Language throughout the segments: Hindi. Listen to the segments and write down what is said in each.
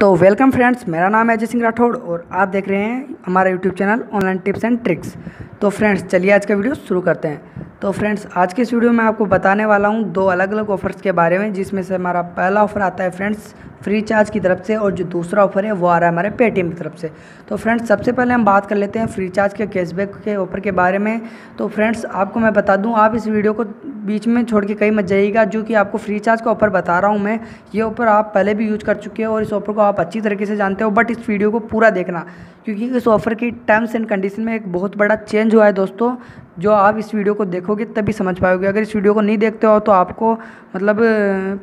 तो वेलकम फ्रेंड्स, मेरा नाम है अजय सिंह राठौड़ और आप देख रहे हैं हमारा YouTube channel online tips and tricks. तो फ्रेंड्स चलिए आज का वीडियो शुरू करते हैं। तो फ्रेंड्स आज के इस वीडियो में आपको बताने वाला हूं दो अलग अलग ऑफर्स के बारे में, जिसमें से हमारा पहला ऑफर आता है फ्रेंड्स फ्रीचार्ज की तरफ से और जो दूसरा ऑफर है वो आ रहा है हमारे पेटीएम की तरफ से। तो फ्रेंड्स सबसे पहले हम बात कर लेते हैं फ्रीचार्ज के कैशबैक के ऑफर के बारे में। तो फ्रेंड्स आपको मैं बता दूं, आप इस वीडियो को बीच में छोड़ के कहीं मत जाइएगा, जो कि आपको फ्रीचार्ज का ऑफर बता रहा हूं मैं। ये ऑफर आप पहले भी यूज़ कर चुके हो और इस ऑफर को आप अच्छी तरीके से जानते हो, बट इस वीडियो को पूरा देखना क्योंकि इस ऑफर की टर्म्स एंड कंडीशन में एक बहुत बड़ा चेंज हुआ है दोस्तों, जो आप इस वीडियो को देखोगे तभी समझ पाओगे। अगर इस वीडियो को नहीं देखते हो तो आपको मतलब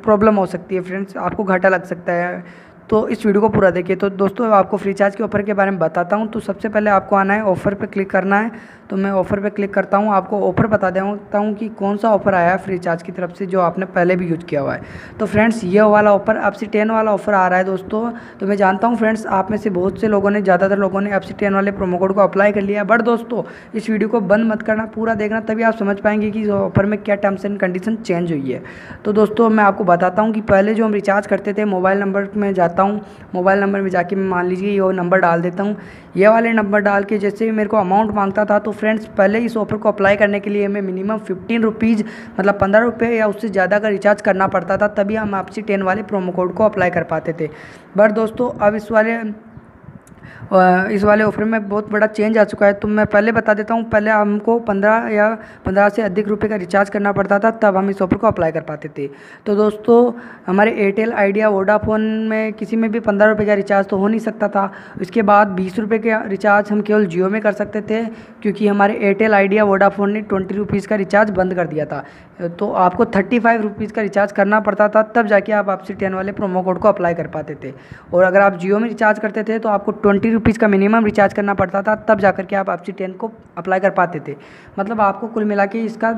प्रॉब्लम हो सकती है फ्रेंड्स, आपको घाटा लग सकता है। तो इस वीडियो को पूरा देखिए। तो दोस्तों आपको फ्रीचार्ज के ऑफर के बारे में बताता हूं। तो सबसे पहले आपको आना है, ऑफ़र पे क्लिक करना है। तो मैं ऑफ़र पे क्लिक करता हूं, आपको ऑफ़र बता देता हूं कि कौन सा ऑफ़र आया है फ्रीचार्ज की तरफ से जो आपने पहले भी यूज़ किया हुआ है। तो फ्रेंड्स ये वाला ऑफ़र FC10 वाला ऑफ़र आ रहा है दोस्तों। तो मैं जानता हूँ फ्रेंड्स आप में से बहुत से लोगों ने, ज़्यादातर लोगों ने FC10 वाले प्रोमो कोड को अप्लाई कर लिया, बट दोस्तों इस वीडियो को बंद मत करना, पूरा देखना, तभी आप समझ पाएंगे कि इस ऑफ़र में क्या टर्म्स एंड कंडीशन चेंज हुई है। तो दोस्तों मैं आपको बताता हूँ कि पहले जो हम रिचार्ज करते थे मोबाइल नंबर में मोबाइल नंबर में जाके मैं मान लीजिए ये नंबर डाल देता हूँ, ये वाले नंबर डाल के जैसे ही मेरे को अमाउंट मांगता था, तो फ्रेंड्स पहले इस ऑफ़र को अप्लाई करने के लिए हमें मिनिमम 15 रुपीज़ मतलब 15 रुपये या उससे ज़्यादा का रिचार्ज करना पड़ता था, तभी हम आपसी 10 वाले प्रोमो कोड को अप्लाई कर पाते थे। बट दोस्तों अब इस वाले ऑफ़र में बहुत बड़ा चेंज आ चुका है। तो मैं पहले बता देता हूँ, पहले हमको 15 से अधिक रुपए का रिचार्ज करना पड़ता था, तब हम इस ऑफ़र को अप्लाई कर पाते थे। तो दोस्तों हमारे एयरटेल, आइडिया, वोडाफोन में किसी में भी 15 रुपये का रिचार्ज तो हो नहीं सकता था। उसके बाद 20 रुपये का रिचार्ज हम केवल जियो में कर सकते थे, क्योंकि हमारे एयरटेल, आइडिया, वोडाफोन ने 20 रुपीज़ का रिचार्ज बंद कर दिया था। तो आपको 35 रुपीज़ का रिचार्ज करना पड़ता था, तब जाके आप आपसी 10 वाले प्रोमो कोड को अप्लाई कर पाते थे। और अगर आप जियो में रिचार्ज करते थे तो आपको 20 रुपीज़ का मिनिमम रिचार्ज करना पड़ता था, तब जाकर के आप आपसी 10 को अप्लाई कर पाते थे। मतलब आपको कुल मिला के इसका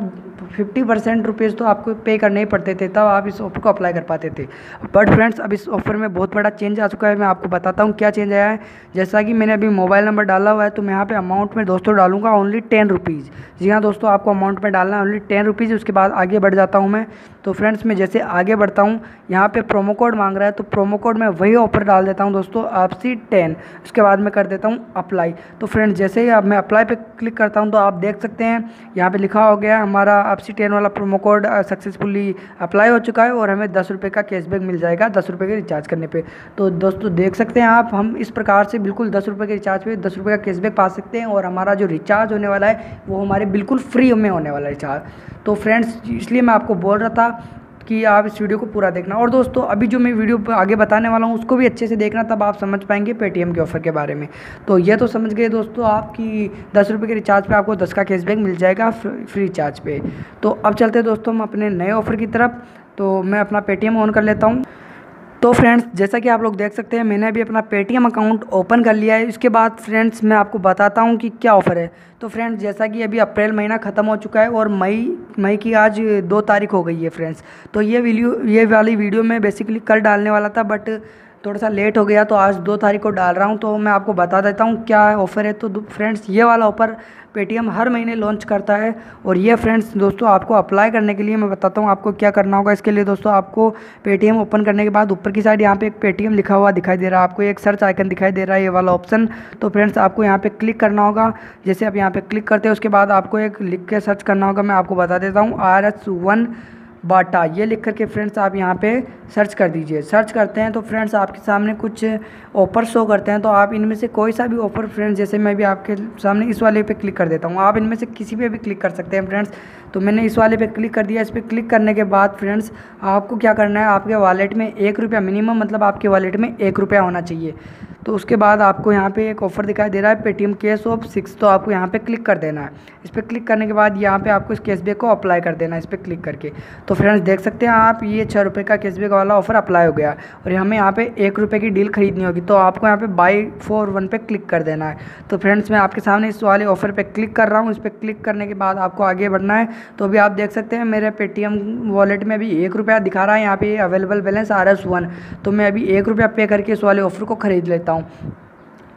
50% रुपीज़ तो आपको पे करने ही पड़ते थे, तब आप इस ऑफ़र को अप्लाई कर पाते थे। बट फ्रेंड्स अब इस ऑफ़र में बहुत बड़ा चेंज आ चुका है, मैं आपको बताता हूँ क्या चेंज आया है। जैसा कि मैंने अभी मोबाइल नंबर डाला हुआ है, तो मैं यहाँ पर अमाउंट में दोस्तों डालूँगा ओनली 10 रुपीज़। जी हाँ दोस्तों, आपको अमाउंट में डालना है ओनली 10 रुपीज़। उसके बाद आगे बढ़ जाता हूँ मैं। तो फ्रेंड्स मैं जैसे आगे बढ़ता हूँ, यहाँ पर प्रोमो कोड मांग रहा है, तो प्रोमो कोड में वही ऑफ़र डाल देता हूँ दोस्तों, आपसी 10। उसके बाद मैं कर देता हूँ अप्लाई। तो फ्रेंड्स जैसे ही अब मैं अप्लाई पे क्लिक करता हूँ, तो आप देख सकते हैं यहाँ पे लिखा हो गया हमारा आपसी 10 वाला प्रोमो कोड सक्सेसफुली अप्लाई हो चुका है और हमें 10 रुपये का कैशबैक मिल जाएगा 10 रुपये के रिचार्ज करने पे। तो दोस्तों देख सकते हैं आप, हम इस प्रकार से बिल्कुल 10 रुपये के रिचार्ज पे 10 रुपये का कैशबैक पा सकते हैं और हमारा जो रिचार्ज होने वाला है वो हमारे बिल्कुल फ्री में होने वाला रिचार्ज। तो फ्रेंड्स इसलिए मैं आपको बोल रहा था कि आप इस वीडियो को पूरा देखना। और दोस्तों अभी जो मैं वीडियो आगे बताने वाला हूँ उसको भी अच्छे से देखना, तब आप समझ पाएंगे पेटीएम के ऑफ़र के बारे में। तो ये तो समझ गए दोस्तों आपकी 10 रुपये के रिचार्ज पे आपको 10 का कैशबैक मिल जाएगा फ्री चार्ज पे। तो अब चलते हैं दोस्तों हम अपने नए ऑफ़र की तरफ। तो मैं अपना पेटीएम ऑन कर लेता हूँ। तो फ्रेंड्स जैसा कि आप लोग देख सकते हैं मैंने अभी अपना पेटीएम अकाउंट ओपन कर लिया है। इसके बाद फ्रेंड्स मैं आपको बताता हूं कि क्या ऑफ़र है। तो फ्रेंड्स जैसा कि अभी अप्रैल महीना ख़त्म हो चुका है और मई की आज 2 तारीख हो गई है फ्रेंड्स। तो ये वाली वीडियो मैं बेसिकली कल डालने वाला था, बट थोड़ा सा लेट हो गया, तो आज 2 तारीख को डाल रहा हूँ। तो मैं आपको बता देता हूँ क्या ऑफ़र है। तो फ्रेंड्स ये वाला ऑफ़र पेटीएम हर महीने लॉन्च करता है और ये फ्रेंड्स दोस्तों आपको अप्लाई करने के लिए मैं बताता हूँ आपको क्या करना होगा। इसके लिए दोस्तों आपको पेटीएम ओपन करने के बाद ऊपर की साइड यहाँ पे एक पेटीएम लिखा हुआ दिखाई दे रहा है, आपको एक सर्च आइकन दिखाई दे रहा है, ये वाला ऑप्शन। तो फ्रेंड्स आपको यहाँ पर क्लिक करना होगा। जैसे आप यहाँ पर क्लिक करते हैं उसके बाद आपको एक लिख के सर्च करना होगा, मैं आपको बता देता हूँ RS1 बाटा, ये लिख करके फ्रेंड्स आप यहाँ पे सर्च कर दीजिए। सर्च करते हैं तो फ्रेंड्स आपके सामने कुछ ऑफ़र शो करते हैं। तो आप इनमें से कोई सा भी ऑफ़र फ्रेंड्स, जैसे मैं भी आपके सामने इस वाले पे क्लिक कर देता हूँ, आप इनमें से किसी पे भी क्लिक कर सकते हैं फ्रेंड्स। तो मैंने इस वाले पे क्लिक कर दिया। इस पर क्लिक करने के बाद फ्रेंड्स आपको क्या करना है, आपके वॉलेट में 1 रुपया मिनिमम मतलब आपके वॉलेट में 1 रुपया होना चाहिए। तो उसके बाद आपको यहाँ पे एक ऑफ़र दिखाई दे रहा है पेटीएम कैश ऑफ 6, तो आपको यहाँ पे क्लिक कर देना है। इस पर क्लिक करने के बाद यहाँ पे आपको इस कैशबैक को अप्लाई कर देना है, इस पर क्लिक करके। तो फ्रेंड्स देख सकते हैं आप, ये 6 रुपये का कैशबैक वाला ऑफ़र अप्लाई हो गया और हमें यहाँ पे 1 रुपये की डील खरीदनी होगी। तो आपको यहाँ पर buy 4 1 पर क्लिक कर देना है। तो फ्रेंड्स मैं आपके सामने इस वाले ऑफ़र पर क्लिक कर रहा हूँ। इस पर क्लिक करने के बाद आपको आगे बढ़ना है। तो अभी आप देख सकते हैं मेरे पेटीएम वॉलेट में अभी 1 रुपया दिखा रहा है, यहाँ पर अवेलेबल बैलेंस RS1। तो मैं अभी 1 रुपया पे करके इस वाले ऑफ़र को ख़रीद लेता हूँ।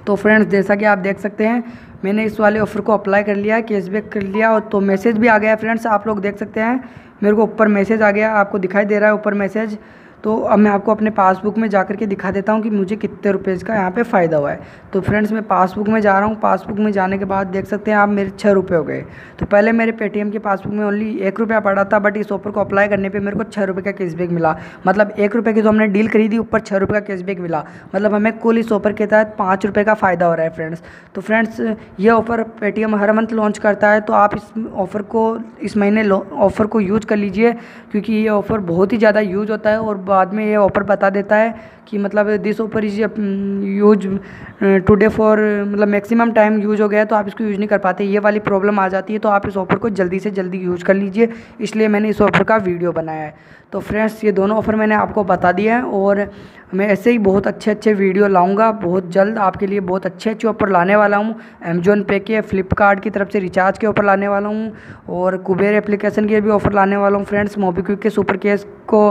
तो फ्रेंड्स जैसा कि आप देख सकते हैं मैंने इस वाले ऑफ़र को अप्लाई कर लिया, कैशबैक कर लिया और तो मैसेज भी आ गया। फ्रेंड्स आप लोग देख सकते हैं मेरे को ऊपर मैसेज आ गया, आपको दिखाई दे रहा है ऊपर मैसेज। तो अब मैं आपको अपने पासबुक में जा कर के दिखा देता हूँ कि मुझे कितने रुपए का यहाँ पे फ़ायदा हुआ है। तो फ्रेंड्स मैं पासबुक में जा रहा हूँ। पासबुक में जाने के बाद देख सकते हैं आप मेरे 6 रुपये हो गए। तो पहले मेरे पेटीएम के पासबुक में ओनली 1 रुपया पड़ा था, बट इस ऑफर को अप्लाई करने पर मेरे को 6 रुपये का कैशबैक मिला। मतलब 1 रुपये की जो हमने डील करी थी ऊपर 6 रुपये का कैशबैक मिला। मतलब हमें कुल इस ऑफर के तहत 5 रुपये का फ़ायदा हो रहा है फ्रेंड्स। तो फ्रेंड्स ये ऑफ़र पेटीएम हर मंथ लॉन्च करता है, तो आप इस ऑफ़र को इस महीने ऑफ़र को यूज़ कर लीजिए, क्योंकि ये ऑफ़र बहुत ही ज़्यादा यूज होता है। और बाद में ये ऑफर बता देता है कि मतलब this offer is use today for, मतलब मैक्सिमम टाइम यूज हो गया, तो आप इसको यूज़ नहीं कर पाते, ये वाली प्रॉब्लम आ जाती है। तो आप इस ऑफर को जल्दी से जल्दी यूज़ कर लीजिए, इसलिए मैंने इस ऑफर का वीडियो बनाया है। तो फ्रेंड्स ये दोनों ऑफ़र मैंने आपको बता दिए हैं, और मैं ऐसे ही बहुत अच्छे अच्छे वीडियो लाऊंगा। बहुत जल्द आपके लिए बहुत अच्छे ऑफर लाने वाला हूँ। अमेजोन पे के, फ्लिपकार्ट की तरफ से रिचार्ज के ऑफर लाने वाला हूँ, और कुबेर एप्लीकेशन के भी ऑफ़र लाने वाला हूँ फ्रेंड्स। मोबीक्विक के सुपर कैश को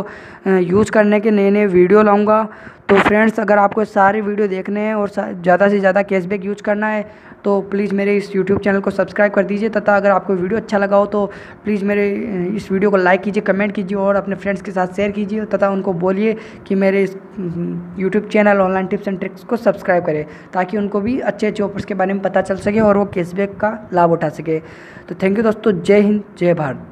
यूज़ करने के नए नए वीडियो लाऊंगा। तो फ्रेंड्स अगर आपको सारे वीडियो देखने हैं और ज़्यादा से ज़्यादा कैशबैक यूज़ करना है, तो प्लीज़ मेरे इस यूट्यूब चैनल को सब्सक्राइब कर दीजिए, तथा अगर आपको वीडियो अच्छा लगा हो तो प्लीज़ मेरे इस वीडियो को लाइक कीजिए, कमेंट कीजिए, और अपने फ्रेंड्स के साथ शेयर कीजिए, तथा उनको बोलिए कि मेरे इस YouTube channel online tips and tricks को सब्सक्राइब करें, ताकि उनको भी अच्छे अच्छे ऑफर्स के बारे में पता चल सके और वो कैशबैक का लाभ उठा सके। तो थैंक यू दोस्तों, जय हिंद, जय भारत।